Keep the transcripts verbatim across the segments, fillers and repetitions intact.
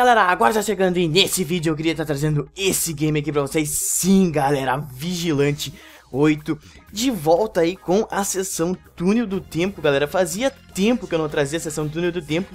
aí galera, agora já chegando e nesse vídeo eu queria estar trazendo esse game aqui pra vocês. Sim galera, Vigilante oito de volta aí com a sessão Túnel do Tempo. Galera, fazia tempo que eu não trazia a sessão Túnel do Tempo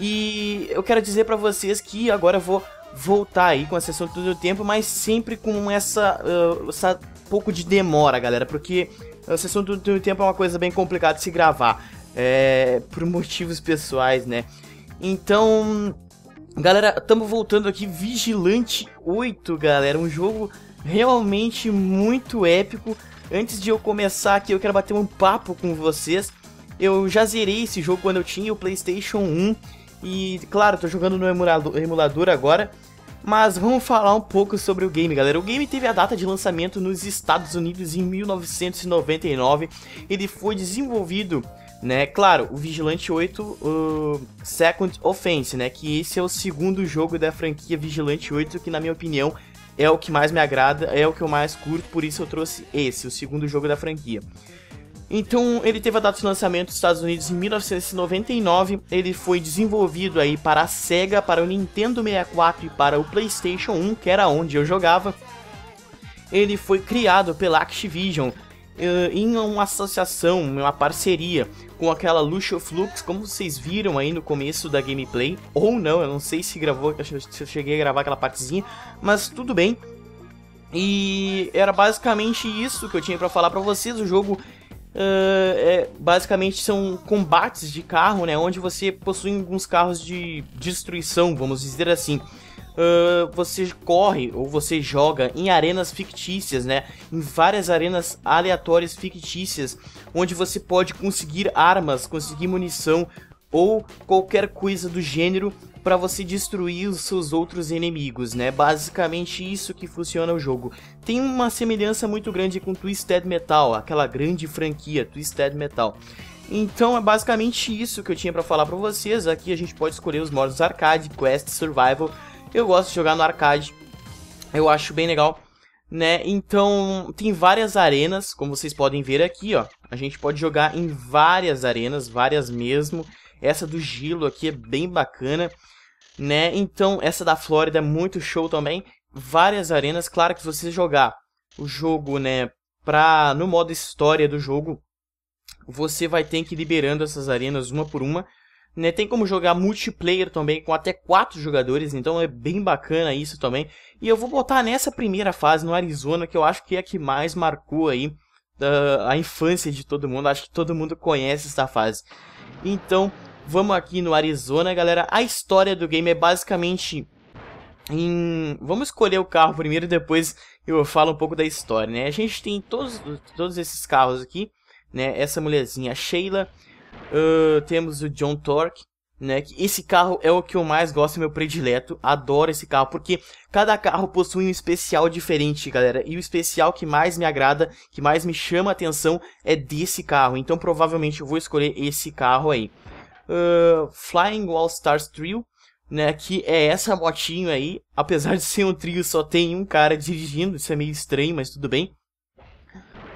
e eu quero dizer pra vocês que agora eu vou voltar aí com a sessão Túnel do Tempo, mas sempre com essa, uh, essa pouco de demora galera, porque a sessão Túnel do Tempo é uma coisa bem complicada de se gravar, é, por motivos pessoais, né? Então, galera, estamos voltando aqui, Vigilante oito, galera, um jogo realmente muito épico. Antes de eu começar aqui, eu quero bater um papo com vocês. Eu já zerei esse jogo quando eu tinha o PlayStation um e, claro, tô jogando no emulador agora. Mas vamos falar um pouco sobre o game, galera. O game teve a data de lançamento nos Estados Unidos em mil novecentos e noventa e nove. Ele foi desenvolvido, né, claro, o Vigilante oito uh, Second Offense, né, que esse é o segundo jogo da franquia Vigilante oito, que na minha opinião é o que mais me agrada, é o que eu mais curto, por isso eu trouxe esse, o segundo jogo da franquia. Então, ele teve a data de lançamento nos Estados Unidos em mil novecentos e noventa e nove, ele foi desenvolvido aí para a Sega, para o Nintendo sessenta e quatro e para o PlayStation um, que era onde eu jogava. Ele foi criado pela Activision, em uma associação, uma parceria com aquela Luxoflux, como vocês viram aí no começo da gameplay, ou não, eu não sei se gravou, se eu cheguei a gravar aquela partezinha, mas tudo bem. E era basicamente isso que eu tinha pra falar pra vocês. O jogo uh, é, basicamente são combates de carro, né, onde você possui alguns carros de destruição, vamos dizer assim. Uh, você corre ou você joga em arenas fictícias, né? Em várias arenas aleatórias fictícias, onde você pode conseguir armas, conseguir munição ou qualquer coisa do gênero para você destruir os seus outros inimigos, né? Basicamente isso que funciona o jogo. Tem uma semelhança muito grande com Twisted Metal, aquela grande franquia Twisted Metal. Então é basicamente isso que eu tinha para falar para vocês. Aqui a gente pode escolher os modos arcade, quest, survival. Eu gosto de jogar no arcade, eu acho bem legal, né? Então, tem várias arenas, como vocês podem ver aqui, ó. A gente pode jogar em várias arenas, várias mesmo. Essa do gelo aqui é bem bacana, né? Então, essa da Flórida é muito show também. Várias arenas, claro que se você jogar o jogo, né, pra, no modo história do jogo, você vai ter que ir liberando essas arenas uma por uma. Né, tem como jogar multiplayer também com até quatro jogadores, então é bem bacana isso também. E eu vou botar nessa primeira fase no Arizona, que eu acho que é a que mais marcou aí uh, a infância de todo mundo. Acho que todo mundo conhece essa fase. Então vamos aqui no Arizona, galera. A história do game é basicamente em... Vamos escolher o carro primeiro e depois eu falo um pouco da história, né? A gente tem todos, todos esses carros aqui, né? Essa mulherzinha, a Sheila. Uh, temos o John Torque, né? Esse carro é o que eu mais gosto, meu predileto. Adoro esse carro, porque cada carro possui um especial diferente, galera. E o especial que mais me agrada, que mais me chama a atenção, é desse carro. Então, provavelmente, eu vou escolher esse carro aí. Uh, Flying All Stars Trio, né? Que é essa motinho aí. Apesar de ser um trio, só tem um cara dirigindo. Isso é meio estranho, mas tudo bem.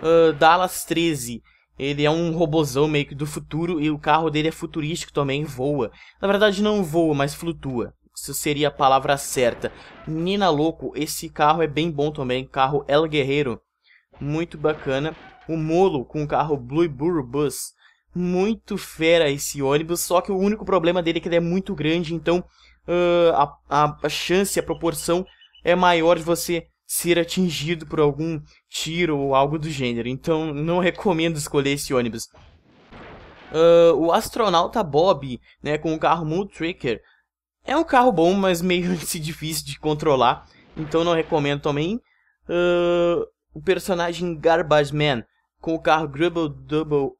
Uh, Dallas treze. Ele é um robozão meio que do futuro e o carro dele é futurístico também, voa. Na verdade não voa, mas flutua. Isso seria a palavra certa. Nina louco, esse carro é bem bom também, carro El Guerreiro. Muito bacana. O Molo com o carro Blue Burro Bus. Muito fera esse ônibus, só que o único problema dele é que ele é muito grande, então uh, a, a, a chance, a proporção é maior de você ser atingido por algum tiro ou algo do gênero, então não recomendo escolher esse ônibus. Uh, o Astronauta Bob, né, com o carro Mud Tracker, é um carro bom, mas meio difícil de controlar, então não recomendo também. Uh, o personagem Garbage Man, com o carro Grubble Dual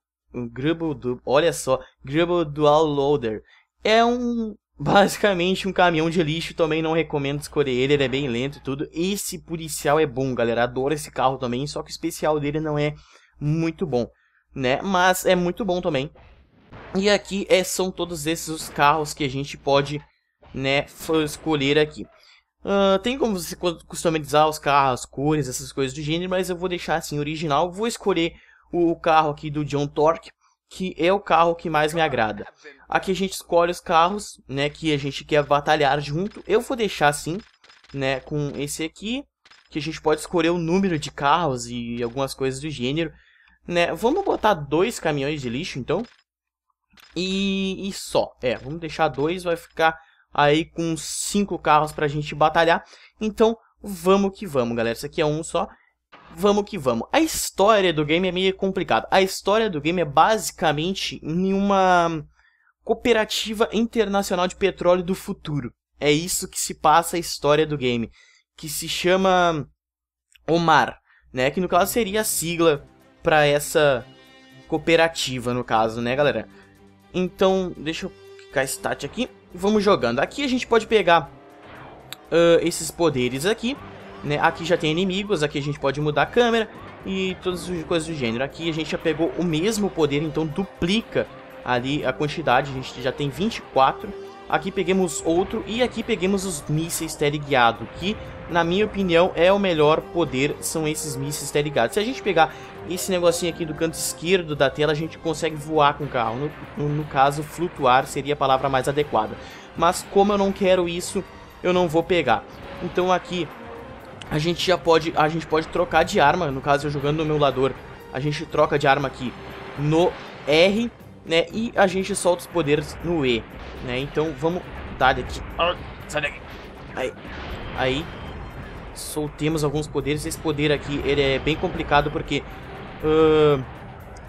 Loader, olha só, Grubble Dual Loader, é um... basicamente um caminhão de lixo, também não recomendo escolher ele, ele é bem lento e tudo. Esse policial é bom, galera, adoro esse carro também, só que o especial dele não é muito bom, né, mas é muito bom também. E aqui é, são todos esses os carros que a gente pode, né, escolher aqui. Uh, tem como você customizar os carros, cores, essas coisas do gênero, mas eu vou deixar assim original. Vou escolher o carro aqui do John Torque, que é o carro que mais me agrada. Aqui a gente escolhe os carros, né, que a gente quer batalhar junto. Eu vou deixar assim, né, com esse aqui, que a gente pode escolher o número de carros e algumas coisas do gênero, né. Vamos botar dois caminhões de lixo, então. E, e só, é, vamos deixar dois, vai ficar aí com cinco carros pra gente batalhar. Então, vamos que vamos, galera. Isso aqui é um só. Vamos que vamos. A história do game é meio complicada. A história do game é basicamente em uma cooperativa internacional de petróleo do futuro. É isso que se passa a história do game, que se chama Omar, né? Que no caso seria a sigla para essa cooperativa, no caso, né, galera? Então, deixa eu clicar start aqui. Vamos jogando. Aqui a gente pode pegar uh, esses poderes aqui. Né? Aqui já tem inimigos, aqui a gente pode mudar a câmera e todas as coisas do gênero. Aqui a gente já pegou o mesmo poder, então duplica ali a quantidade, a gente já tem vinte e quatro. Aqui peguemos outro e aqui peguemos os mísseis teleguiados, que na minha opinião é o melhor poder, são esses mísseis teleguiados. Se a gente pegar esse negocinho aqui do canto esquerdo da tela, a gente consegue voar com o carro, no, no, no caso flutuar seria a palavra mais adequada. Mas como eu não quero isso, eu não vou pegar. Então aqui a gente já pode, a gente pode trocar de arma, no caso eu jogando no meu emulador, a gente troca de arma aqui no R, né, e a gente solta os poderes no E, né, então vamos dar daqui, sai daqui, aí, aí, soltemos alguns poderes. Esse poder aqui, ele é bem complicado porque uh,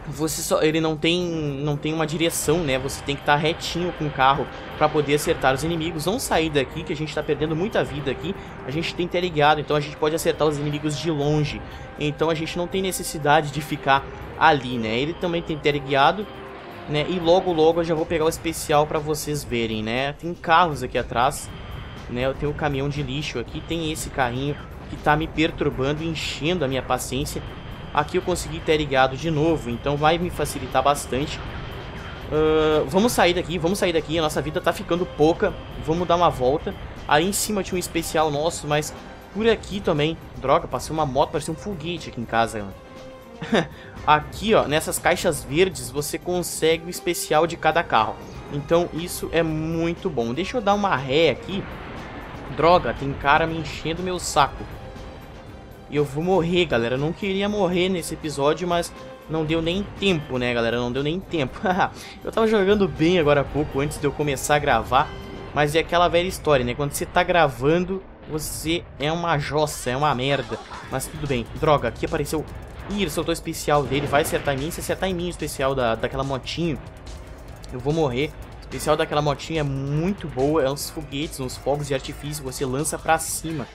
você só, ele não tem, não tem uma direção, né, você tem que estar retinho com o carro para poder acertar os inimigos. Não sair daqui, que a gente está perdendo muita vida aqui. A gente tem teleguiado, então a gente pode acertar os inimigos de longe. Então a gente não tem necessidade de ficar ali, né. Ele também tem teleguiado, né, e logo logo eu já vou pegar o especial para vocês verem, né. Tem carros aqui atrás, né, eu tenho o caminhão de lixo aqui, tem esse carrinho que tá me perturbando e enchendo a minha paciência. Aqui eu consegui teleguiado de novo, então vai me facilitar bastante. Uh, vamos sair daqui, vamos sair daqui, a nossa vida tá ficando pouca. Vamos dar uma volta. Aí em cima tinha um especial nosso, mas por aqui também... Droga, passei uma moto, parecia um foguete aqui em casa. Aqui, ó, nessas caixas verdes você consegue o especial de cada carro. Então isso é muito bom. Deixa eu dar uma ré aqui. Droga, tem cara me enchendo meu saco. E eu vou morrer, galera. Eu não queria morrer nesse episódio, mas não deu nem tempo, né, galera? Não deu nem tempo. Eu tava jogando bem agora há pouco, antes de eu começar a gravar. Mas é aquela velha história, né? Quando você tá gravando, você é uma jossa, é uma merda. Mas tudo bem. Droga, aqui apareceu... Ih, ele soltou o especial dele. Vai acertar em mim. Se acertar em mim o especial da, daquela motinha, eu vou morrer. O especial daquela motinha é muito boa. É uns foguetes, uns fogos de artifício. Você lança pra cima.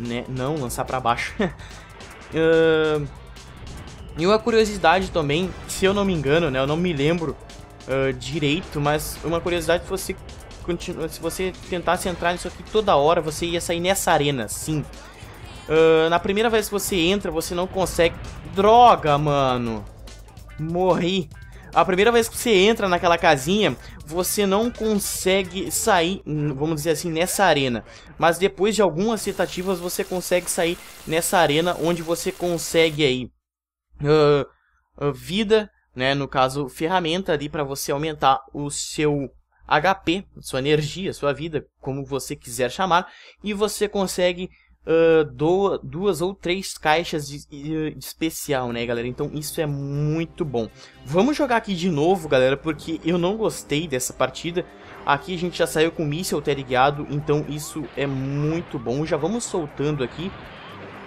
Né? Não, lançar pra baixo. uh, e uma curiosidade também, se eu não me engano, né, eu não me lembro uh, direito, mas uma curiosidade, se você, continu se você tentasse entrar nisso aqui toda hora, você ia sair nessa arena, sim. Uh, na primeira vez que você entra, você não consegue... Droga, mano! Morri! A primeira vez que você entra naquela casinha, você não consegue sair, vamos dizer assim, nessa arena. Mas depois de algumas tentativas, você consegue sair nessa arena, onde você consegue aí uh, uh, vida, né? No caso, ferramenta ali para você aumentar o seu H P, sua energia, sua vida, como você quiser chamar. E você consegue uh, do, duas ou três caixas de, de, de especial, né, galera? Então isso é muito bom. Vamos jogar aqui de novo, galera, porque eu não gostei dessa partida. Aqui a gente já saiu com o míssil teleguiado, então isso é muito bom. Já vamos soltando aqui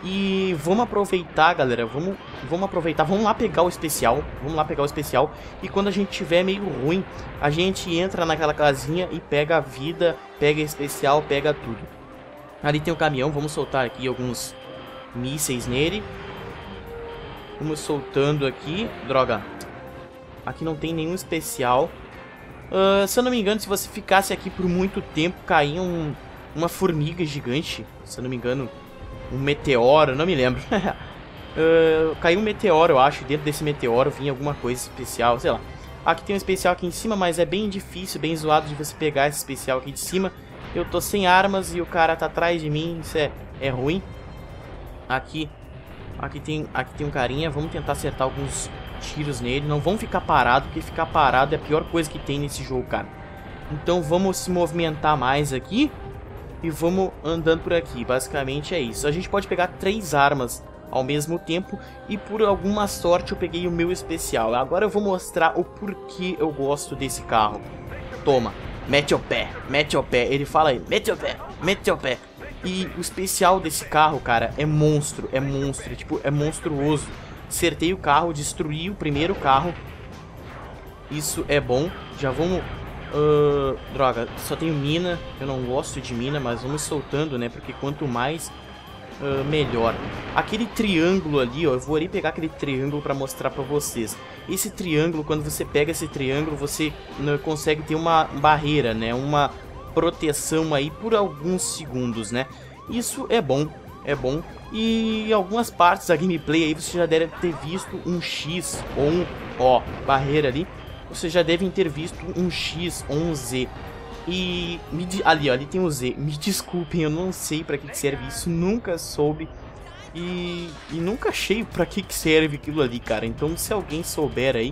e vamos aproveitar, galera. Vamos, vamos aproveitar, vamos lá pegar o especial. Vamos lá pegar o especial. E quando a gente tiver meio ruim, a gente entra naquela casinha e pega a vida, pega especial, pega tudo. Ali tem o caminhão, vamos soltar aqui alguns mísseis nele. Vamos soltando aqui. Droga. Aqui não tem nenhum especial. Uh, se eu não me engano, se você ficasse aqui por muito tempo, caía um, uma formiga gigante. Se eu não me engano, um meteoro, não me lembro. uh, caiu um meteoro, eu acho. Dentro desse meteoro vinha alguma coisa especial, sei lá. Aqui tem um especial aqui em cima, mas é bem difícil, bem zoado de você pegar esse especial aqui de cima. Eu tô sem armas e o cara tá atrás de mim, isso é, é ruim. Aqui, aqui tem, aqui tem um carinha, vamos tentar acertar alguns tiros nele. Não vão ficar parados, porque ficar parado é a pior coisa que tem nesse jogo, cara. Então vamos se movimentar mais aqui e vamos andando por aqui. Basicamente é isso. A gente pode pegar três armas ao mesmo tempo e por alguma sorte eu peguei o meu especial. Agora eu vou mostrar o porquê eu gosto desse carro. Toma, mete o pé, mete o pé. Ele fala aí, mete o pé, mete o pé. E o especial desse carro, cara, é monstro, é monstro, tipo, é monstruoso. Acertei o carro, destruí o primeiro carro. Isso é bom. Já vamos... Uh, droga, só tenho mina. Eu não gosto de mina, mas vamos soltando, né? Porque quanto mais, uh, melhor. Aquele triângulo ali, ó. Eu vou ali pegar aquele triângulo pra mostrar pra vocês. Esse triângulo, quando você pega esse triângulo, você uh, consegue ter uma barreira, né? Uma proteção aí por alguns segundos, né? Isso é bom, é bom. E em algumas partes da gameplay aí você já deve ter visto um X ou um O, barreira ali. Vocês já devem ter visto um X ou um Z. E me de... ali, ó, ali tem um Z. Me desculpem, eu não sei pra que, que serve isso. Nunca soube. E, e nunca achei pra que, que serve aquilo ali, cara. Então se alguém souber aí,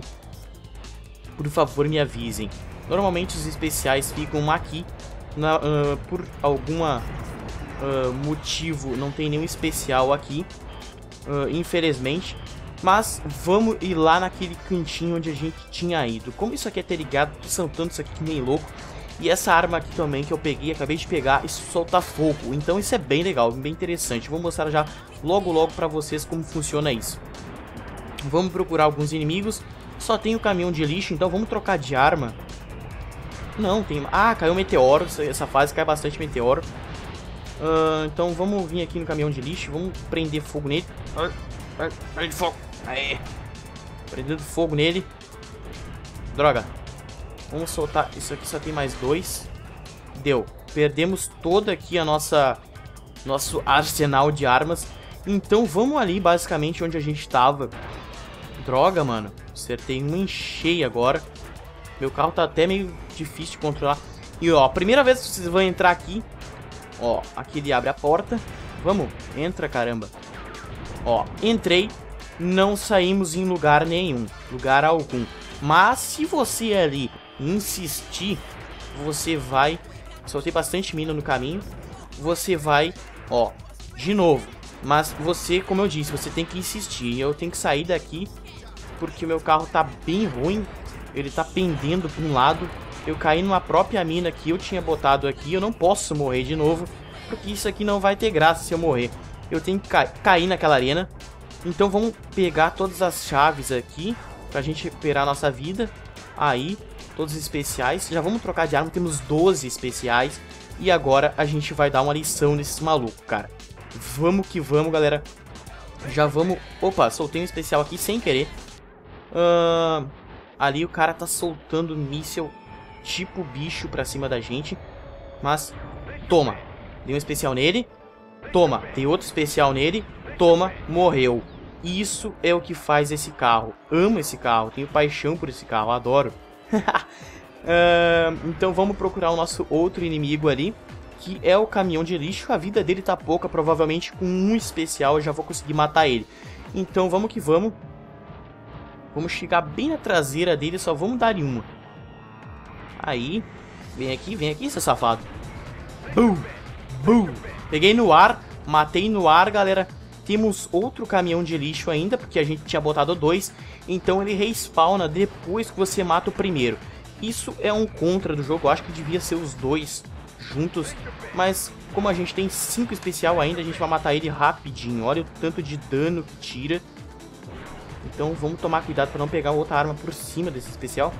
por favor me avisem. Normalmente os especiais ficam aqui. Na, uh, por alguma uh, motivo não tem nenhum especial aqui. Uh, infelizmente. Mas vamos ir lá naquele cantinho onde a gente tinha ido. Como isso aqui é ter ligado, tô saltando isso aqui que nem louco. E essa arma aqui também que eu peguei, acabei de pegar, isso solta fogo. Então isso é bem legal, bem interessante. Vou mostrar já logo logo pra vocês como funciona isso. Vamos procurar alguns inimigos. Só tem o caminhão de lixo, então vamos trocar de arma. Não, tem... Ah, caiu um meteoro, essa fase cai bastante meteoro. Uh, então vamos vir aqui no caminhão de lixo, vamos prender fogo nele. Prende fogo. Aê. Prendendo fogo nele. Droga. Vamos soltar. Isso aqui só tem mais dois. Deu. Perdemos toda aqui a nossa... nosso arsenal de armas. Então vamos ali basicamente onde a gente tava. Droga, mano. Acertei um em cheio agora. Meu carro tá até meio difícil de controlar. E ó, a primeira vez que vocês vão entrar aqui. Ó, aqui ele abre a porta. Vamos. Entra, caramba. Ó, entrei. Não saímos em lugar nenhum, lugar algum. Mas se você ali insistir, você vai... Soltei bastante mina no caminho. Você vai, ó, de novo. Mas você, como eu disse, você tem que insistir. Eu tenho que sair daqui porque meu carro tá bem ruim. Ele tá pendendo pra um lado. Eu caí numa própria mina que eu tinha botado aqui. Eu não posso morrer de novo, porque isso aqui não vai ter graça se eu morrer. Eu tenho que ca cair naquela arena. Então vamos pegar todas as chaves aqui pra gente recuperar a nossa vida. Aí, todos os especiais. Já vamos trocar de arma, temos doze especiais. E agora a gente vai dar uma lição nesses malucos, cara. Vamos que vamos, galera. Já vamos... Opa, soltei um especial aqui sem querer. uh... Ali o cara tá soltando míssel tipo bicho pra cima da gente. Mas, toma. Dei um especial nele. Toma, tem outro especial nele. Toma, morreu. Isso é o que faz esse carro. Amo esse carro, tenho paixão por esse carro, adoro. uh, Então vamos procurar o nosso outro inimigo ali, que é o caminhão de lixo. A vida dele tá pouca, provavelmente com um especial eu já vou conseguir matar ele. Então vamos que vamos. Vamos chegar bem na traseira dele, só vamos dar uma. Aí, vem aqui, vem aqui, seu safado. Bum, bum. Peguei no ar, matei no ar, galera. Temos outro caminhão de lixo ainda, porque a gente tinha botado dois. Então ele respawna depois que você mata o primeiro. Isso é um contra do jogo, eu acho que devia ser os dois juntos. Mas como a gente tem cinco especial ainda, a gente vai matar ele rapidinho. Olha o tanto de dano que tira. Então vamos tomar cuidado para não pegar outra arma por cima desse especial.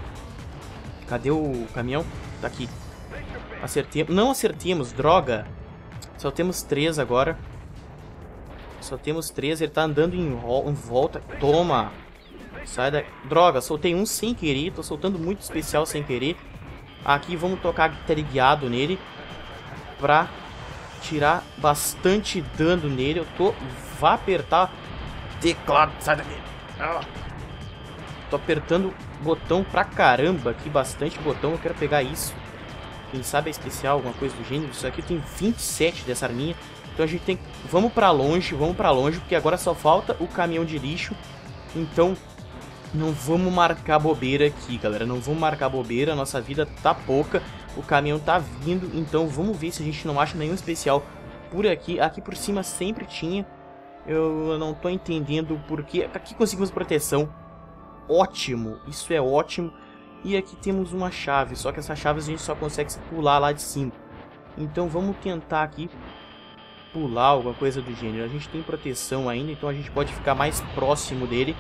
Cadê o caminhão? Tá aqui. Acertemos. Não acertemos, droga. Só temos três agora. Só temos três, ele tá andando em, em volta. Toma! Sai da... Droga, soltei um sem querer. Tô soltando muito especial sem querer. Aqui vamos tocar guiado nele pra tirar bastante dano nele. Eu tô... Vá apertar teclado, sai daqui. Ah. Tô apertando botão pra caramba aqui, bastante botão. Eu quero pegar isso. Quem sabe é especial, alguma coisa do gênero. Isso aqui tem vinte e sete dessa arminha. Então a gente tem que... Vamos pra longe, vamos pra longe, porque agora só falta o caminhão de lixo. Então Não vamos marcar bobeira aqui, galera. Não vamos marcar bobeira, nossa vida tá pouca. O caminhão tá vindo, então vamos ver se a gente não acha nenhum especial por aqui. Aqui por cima sempre tinha. Eu não tô entendendo porquê. Aqui conseguimos proteção. Ótimo, isso é ótimo. E aqui temos uma chave, só que essa chave a gente só consegue pular lá de cima. Então vamos tentar aqui pular alguma coisa do gênero. A gente tem proteção ainda, então a gente pode ficar mais próximo dele,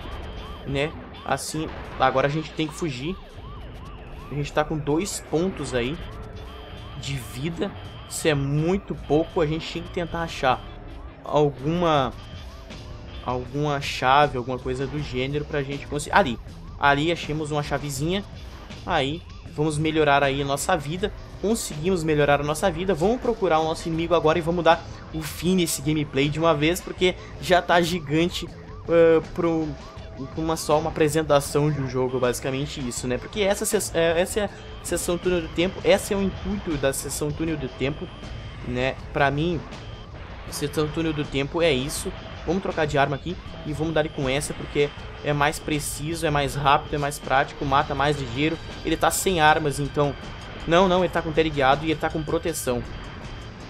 né? Assim, agora a gente tem que fugir. A gente tá com dois pontos aí de vida. Isso é muito pouco. A gente tem que tentar achar alguma alguma chave, alguma coisa do gênero pra gente conseguir. Ali, ali achamos uma chavezinha. Aí vamos melhorar aí a nossa vida. Conseguimos melhorar a nossa vida. Vamos procurar o nosso inimigo agora e vamos dar o fim nesse gameplay de uma vez, porque já tá gigante uh, pro... Uma, só uma apresentação de um jogo, basicamente isso, né? Porque essa, essa é a Sessão Túnel do Tempo, esse é o intuito da Sessão Túnel do Tempo, né? Pra mim, Sessão Túnel do Tempo é isso. Vamos trocar de arma aqui e vamos dar com essa, porque é mais preciso, é mais rápido, é mais prático, mata mais ligeiro. Ele tá sem armas, então... Não, não, ele tá com teleguiado e ele tá com proteção.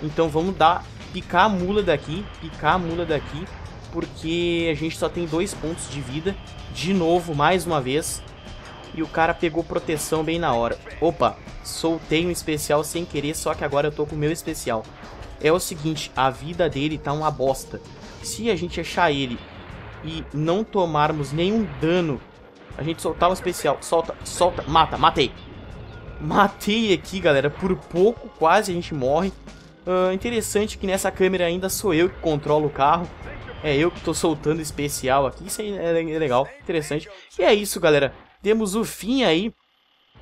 Então vamos dar... Picar a mula daqui, picar a mula daqui... Porque a gente só tem dois pontos de vida. De novo, mais uma vez. E o cara pegou proteção bem na hora. Opa, soltei um especial sem querer. Só que agora eu tô com o meu especial. É o seguinte, a vida dele tá uma bosta. Se a gente achar ele e não tomarmos nenhum dano, a gente soltar um especial. Solta, solta, mata, matei. Matei aqui, galera. Por pouco, quase a gente morre. uh, Interessante que nessa câmera ainda sou eu que controlo o carro. É eu que tô soltando especial aqui. Isso aí é legal, interessante. E é isso, galera. Demos o fim aí.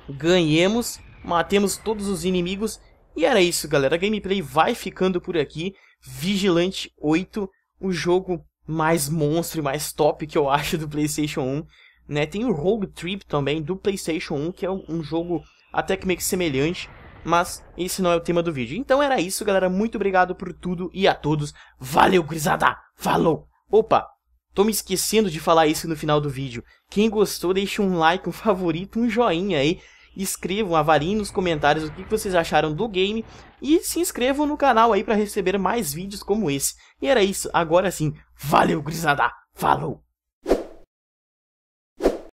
Ganhemos. Matemos todos os inimigos. E era isso, galera. A gameplay vai ficando por aqui. Vigilante oito. O jogo mais monstro e mais top que eu acho do PlayStation um. Né? Tem o Rogue Trip também do PlayStation um. Que é um jogo até que meio que semelhante. Mas esse não é o tema do vídeo. Então era isso, galera. Muito obrigado por tudo e a todos. Valeu, gurizada! Falou! Opa! Tô me esquecendo de falar isso no final do vídeo. Quem gostou, deixa um like, um favorito, um joinha aí. Escrevam, avaliem nos comentários o que vocês acharam do game. E se inscrevam no canal aí pra receber mais vídeos como esse. E era isso. Agora sim. Valeu, gurizada! Falou!